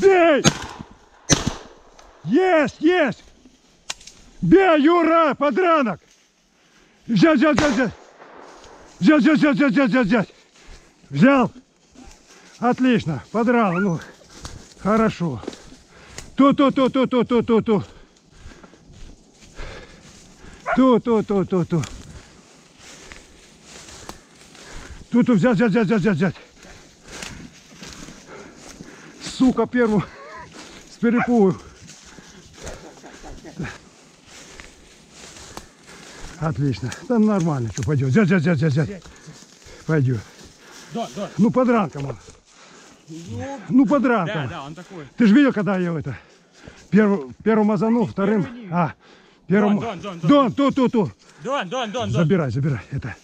Бей! Есть, есть! Бей, Юра, подранок! Взять, взять, взять! Взять, взять, взять, взять, взять, взять! Взял! Отлично! Подрал, ну! Хорошо! Ту-ту-ту-ту-ту-ту-ту-ту! Ту-ту-ту-ту-ту! Ту-ту, взять, взять, взять, взять, взять! Сука, первую! С перепугу! Отлично. Там нормально, что пойдет. Взять, взять, взять, взять. Пойдет. Да, да. Ну подранком он. Ну, подранком. Да, да, он такой. Ты же видел, когда я это? Первым мазанул, вторым. А, первым. Дон, Дон, Дон, Дон, Дон, Дон. Забирай, забирай. Это.